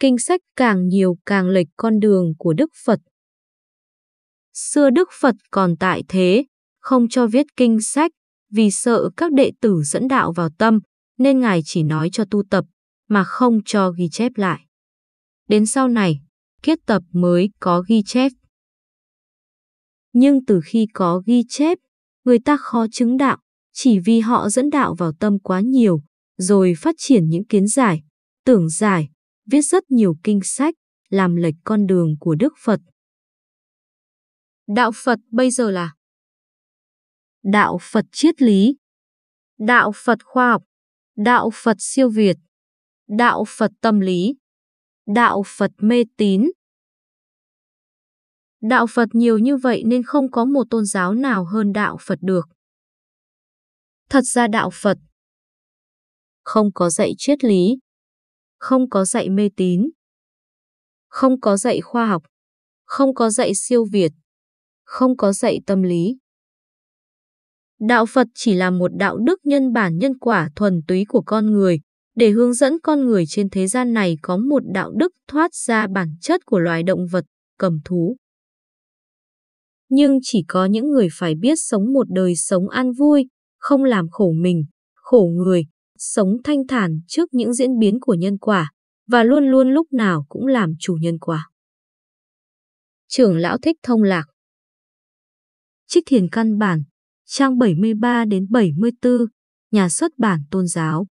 kinh sách càng nhiều càng lệch con đường của Đức Phật. Xưa Đức Phật còn tại thế, không cho viết kinh sách, vì sợ các đệ tử dẫn đạo vào tâm, nên Ngài chỉ nói cho tu tập, mà không cho ghi chép lại. Đến sau này, Kiết Tập mới có ghi chép. Nhưng từ khi có ghi chép, người ta khó chứng đạo, chỉ vì họ dẫn đạo vào tâm quá nhiều, rồi phát triển những kiến giải, tưởng giải, viết rất nhiều kinh sách, làm lệch con đường của Đức Phật. Đạo Phật bây giờ là Đạo Phật triết lý, Đạo Phật khoa học, Đạo Phật siêu việt, Đạo Phật tâm lý, Đạo Phật mê tín. Đạo Phật nhiều như vậy nên không có một tôn giáo nào hơn Đạo Phật được. Thật ra Đạo Phật không có dạy triết lý, không có dạy mê tín, không có dạy khoa học, không có dạy siêu việt, không có dạy tâm lý. Đạo Phật chỉ là một đạo đức nhân bản nhân quả thuần túy của con người, để hướng dẫn con người trên thế gian này có một đạo đức thoát ra bản chất của loài động vật, cầm thú. Nhưng chỉ có những người phải biết sống một đời sống an vui, không làm khổ mình, khổ người, sống thanh thản trước những diễn biến của nhân quả, và luôn luôn lúc nào cũng làm chủ nhân quả. Trưởng lão Thích Thông Lạc. Trích Thiền căn bản, trang 73 đến 74, nhà xuất bản Tôn giáo.